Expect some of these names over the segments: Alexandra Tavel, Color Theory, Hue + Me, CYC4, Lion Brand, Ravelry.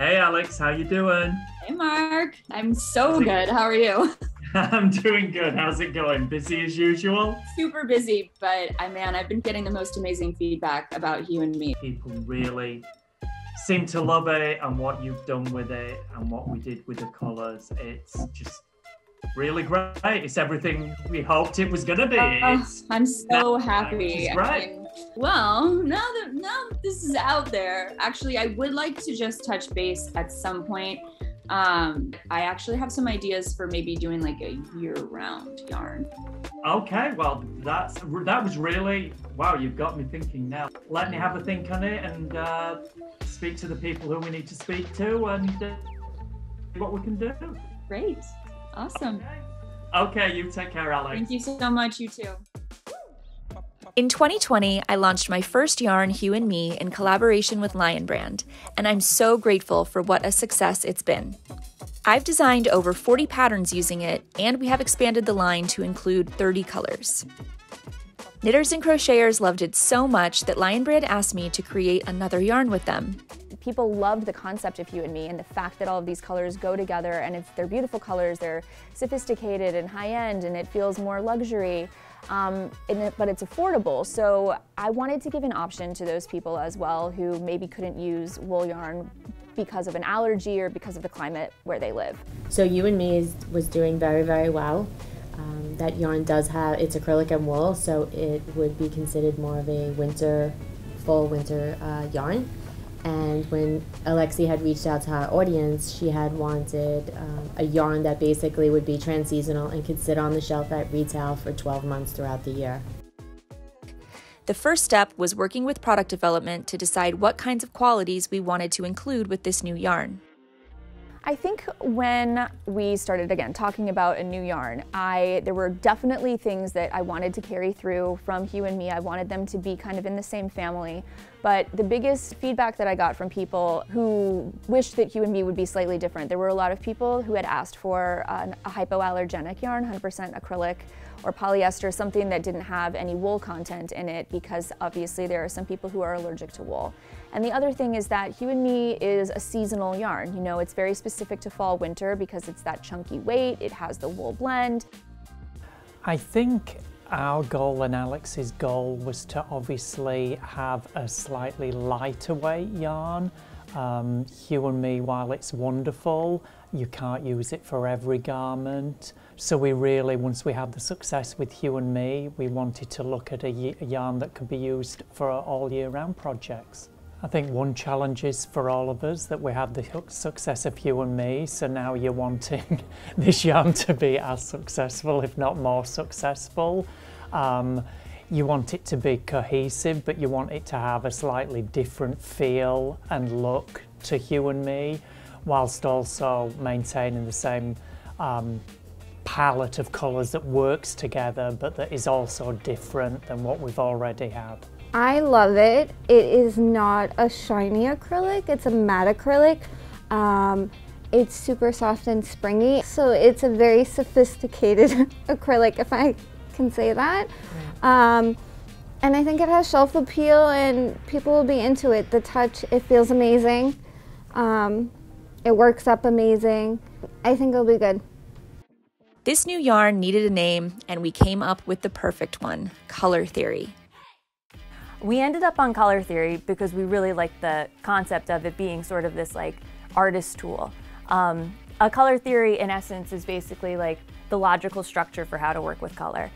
Hey Alex, how you doing? Hey Mark, I'm so good. How are you? I'm doing good. How's it going? Busy as usual? Super busy, but man, I've been getting the most amazing feedback about Hue + Me. People really seem to love it and what you've done with it and what we did with the colors. It's just really great. It's everything we hoped it was going to be. I'm so happy. Right. Well, now that this is out there, actually, I would like to just touch base at some point. I actually have some ideas for maybe doing like a year-round yarn. Okay, well, that was really, wow, you've got me thinking now. Let me have a think on it and speak to the people who we need to speak to and what we can do. Great, awesome. Okay, you take care, Alex. Thank you so much, you too. In 2020, I launched my first yarn, Hue + Me, in collaboration with Lion Brand, and I'm so grateful for what a success it's been. I've designed over 40 patterns using it, and we have expanded the line to include 30 colors. Knitters and crocheters loved it so much that Lion Brand asked me to create another yarn with them. People loved the concept of Hue + Me and the fact that all of these colors go together, and if they're beautiful colors, they're sophisticated and high-end, and it feels more luxury. But it's affordable, so I wanted to give an option to those people as well who maybe couldn't use wool yarn because of an allergy or because of the climate where they live. So Hue + Me was doing very, very well. That yarn does have, it's acrylic and wool, so it would be considered more of a winter, full winter yarn. And when Alexi had reached out to her audience, she had wanted a yarn that basically would be trans-seasonal and could sit on the shelf at retail for 12 months throughout the year. The first step was working with product development to decide what kinds of qualities we wanted to include with this new yarn. I think when we started, again, talking about a new yarn, there were definitely things that I wanted to carry through from Hue + Me. I wanted them to be kind of in the same family. But the biggest feedback that I got from people who wished that Hue + Me would be slightly different, there were a lot of people who had asked for a hypoallergenic yarn, 100% acrylic or polyester, something that didn't have any wool content in it, because obviously there are some people who are allergic to wool. And the other thing is that Hue + Me is a seasonal yarn. You know, it's very specific to fall winter because it's that chunky weight, it has the wool blend. I think our goal and Alex's goal was to obviously have a slightly lighter weight yarn. Hue + Me, while it's wonderful, you can't use it for every garment. So we really, once we had the success with Hue + Me, we wanted to look at a yarn that could be used for all year-round projects. I think one challenge is for all of us that we had the success of Hue + Me, so now you're wanting this yarn to be as successful, if not more successful. You want it to be cohesive, but you want it to have a slightly different feel and look to Hue + Me, whilst also maintaining the same palette of colours that works together, but that is also different than what we've already had. I love it. It is not a shiny acrylic, it's a matte acrylic. It's super soft and springy, so it's a very sophisticated acrylic, if I can say that. And I think it has shelf appeal and people will be into it. The touch, it feels amazing. It works up amazing. I think it'll be good. This new yarn needed a name, and we came up with the perfect one, Color Theory. We ended up on Color Theory because we really liked the concept of it being sort of this like artist tool. A color theory in essence is basically like the logical structure for how to work with color.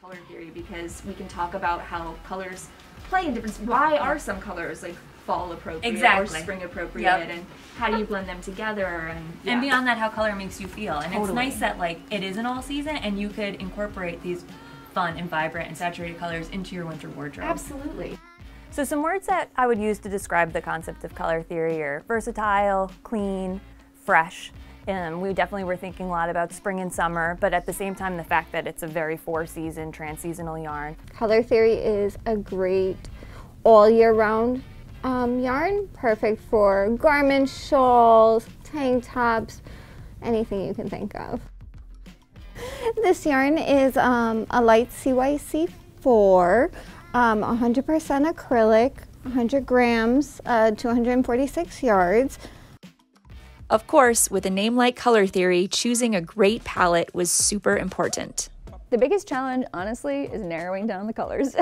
Color theory, because we can talk about how colors play in different, why are some colors like fall appropriate or spring appropriate, and how do you blend them together, and beyond that, how color makes you feel. And it's nice that like it is an all season and you could incorporate these fun and vibrant and saturated colors into your winter wardrobe. Absolutely. So some words that I would use to describe the concept of color theory are versatile, clean, fresh. We definitely were thinking a lot about spring and summer, but at the same time the fact that it's a very four-season, trans-seasonal yarn. Color theory is a great all year round yarn, perfect for garments, shawls, tank tops, anything you can think of. This yarn is a light CYC4, 100% acrylic, 100 grams, 246 yards. Of course, with a name like Color Theory, choosing a great palette was super important. The biggest challenge, honestly, is narrowing down the colors.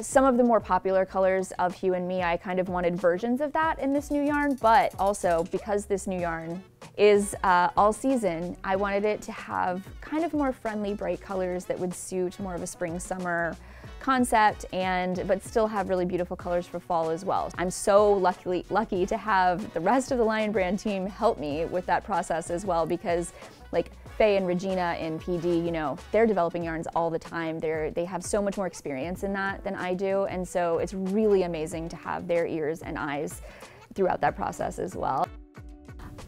Some of the more popular colors of Hue + Me, I kind of wanted versions of that in this new yarn, but also because this new yarn is all season, I wanted it to have kind of more friendly, bright colors that would suit more of a spring-summer concept, but still have really beautiful colors for fall as well. I'm so lucky to have the rest of the Lion Brand team help me with that process as well, because like Faye and Regina in PD, you know, they're developing yarns all the time. They have so much more experience in that than I do, and so it's really amazing to have their ears and eyes throughout that process as well.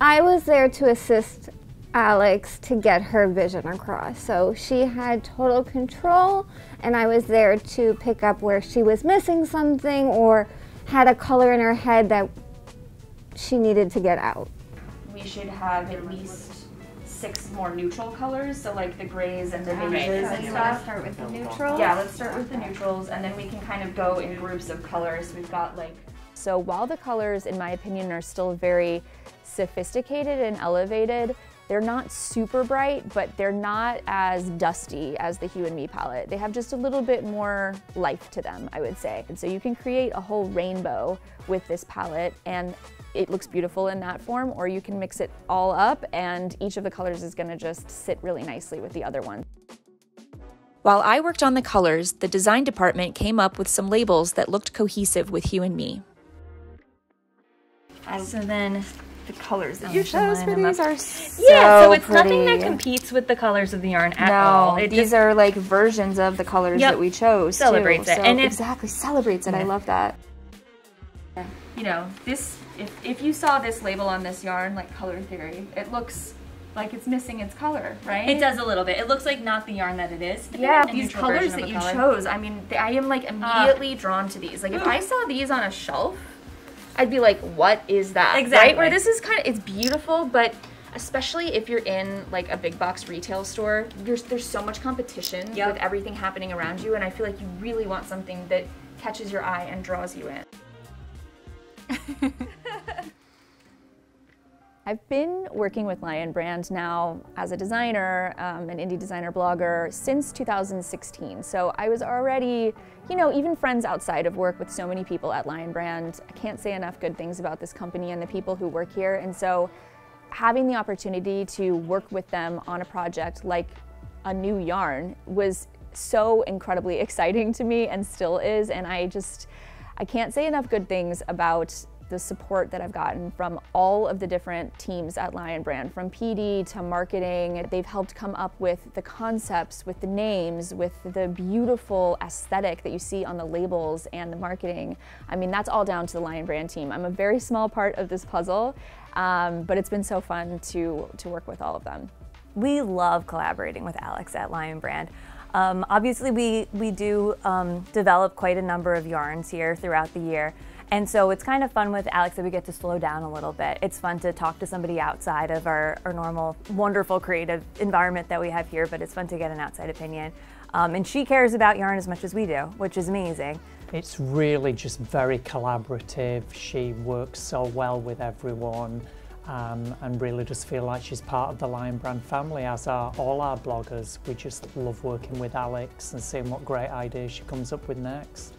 I was there to assist Alex to get her vision across. So she had total control, and I was there to pick up where she was missing something or had a color in her head that she needed to get out. We should have at least 6 more neutral colors, so like the grays and the beiges and stuff. Let's start with the neutrals. Yeah, let's start with the neutrals, and then we can kind of go in groups of colors. We've got like... So while the colors, in my opinion, are still very sophisticated and elevated, they're not super bright, but they're not as dusty as the Hue + Me palette. They have just a little bit more life to them, I would say. And so you can create a whole rainbow with this palette, and it looks beautiful in that form, or you can mix it all up, and each of the colors is gonna just sit really nicely with the other one. While I worked on the colors, the design department came up with some labels that looked cohesive with Hue + Me. So then, the colors that you chose for these are so yeah, so it's pretty. Nothing that competes with the colors of the yarn at all. These are like versions of the colors that we chose. Celebrates it. So and exactly, celebrates it. Yeah. I love that. Yeah. You know, this if you saw this label on this yarn, like Color Theory, it looks like it's missing its color, right? It does a little bit. It looks like not the yarn that it is. Yeah, these colors that you chose, I mean, I am like immediately drawn to these. Like if I saw these on a shelf, I'd be like, what is that? Exactly. Right? Where this is kind of, it's beautiful, but especially if you're in like a big box retail store, there's so much competition with everything happening around you, and I feel like you really want something that catches your eye and draws you in. I've been working with Lion Brand now as a designer, an indie designer blogger, since 2016. So I was already, you know, even friends outside of work with so many people at Lion Brand. I can't say enough good things about this company and the people who work here. And so having the opportunity to work with them on a project like a new yarn was so incredibly exciting to me, and still is. And I can't say enough good things about the support that I've gotten from all of the different teams at Lion Brand, from PD to marketing. They've helped come up with the concepts, with the names, with the beautiful aesthetic that you see on the labels and the marketing. I mean, that's all down to the Lion Brand team. I'm a very small part of this puzzle, but it's been so fun to work with all of them. We love collaborating with Alex at Lion Brand. Obviously, we do develop quite a number of yarns here throughout the year. And so it's kind of fun with Alex that we get to slow down a little bit. It's fun to talk to somebody outside of our normal, wonderful creative environment that we have here, but it's fun to get an outside opinion. And she cares about yarn as much as we do, which is amazing. It's really just very collaborative. She works so well with everyone and really just feel like she's part of the Lion Brand family, as are all our bloggers. We just love working with Alex and seeing what great ideas she comes up with next.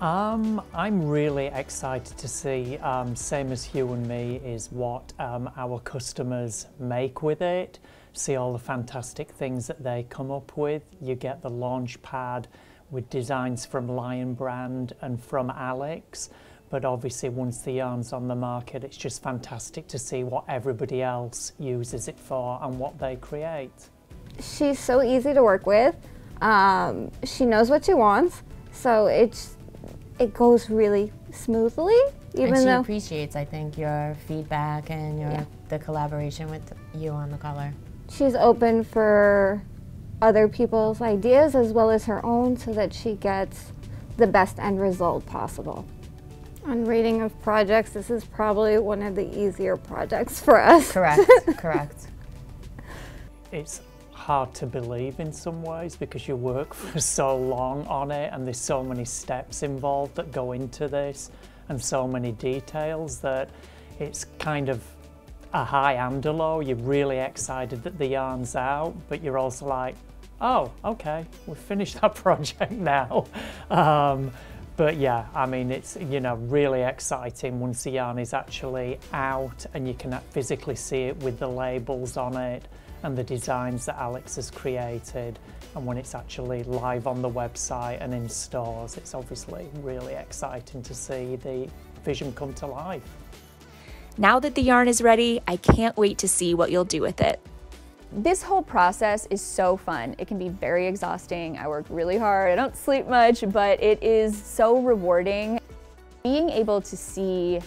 I'm really excited to see, same as Hue + Me, is what our customers make with it. See all the fantastic things that they come up with. You get the launch pad with designs from Lion Brand and from Alex. But obviously once the yarn's on the market, it's just fantastic to see what everybody else uses it for and what they create. She's so easy to work with. She knows what she wants, so it goes really smoothly, even though... And she appreciates, I think, your feedback and the collaboration with you on the color. She's open for other people's ideas as well as her own, so that she gets the best end result possible. On rating of projects, this is probably one of the easier projects for us. Correct, correct. It's hard to believe in some ways, because you work for so long on it, and there's so many steps involved that go into this and so many details that it's kind of a high and a low, you're really excited that the yarn's out, but you're also like, oh, okay, we've finished that project now. But yeah, I mean, it's, you know, really exciting once the yarn is actually out and you can physically see it with the labels on it and the designs that Alex has created. And when it's actually live on the website and in stores, it's obviously really exciting to see the vision come to life. Now that the yarn is ready, I can't wait to see what you'll do with it. This whole process is so fun. It can be very exhausting. I work really hard. I don't sleep much, but it is so rewarding. Being able to see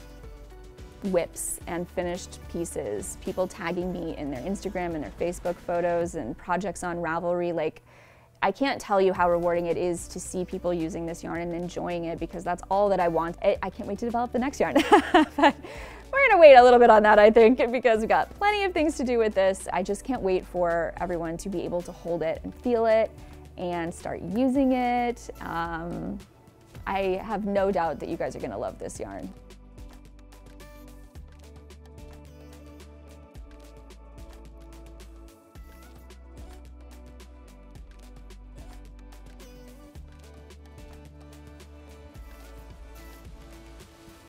whips and finished pieces, people tagging me in their Instagram and their Facebook photos and projects on Ravelry, like, I can't tell you how rewarding it is to see people using this yarn and enjoying it, because that's all that I want. I can't wait to develop the next yarn. But we're gonna wait a little bit on that, I think, because we've got plenty of things to do with this. I just can't wait for everyone to be able to hold it and feel it and start using it. I have no doubt that you guys are gonna love this yarn.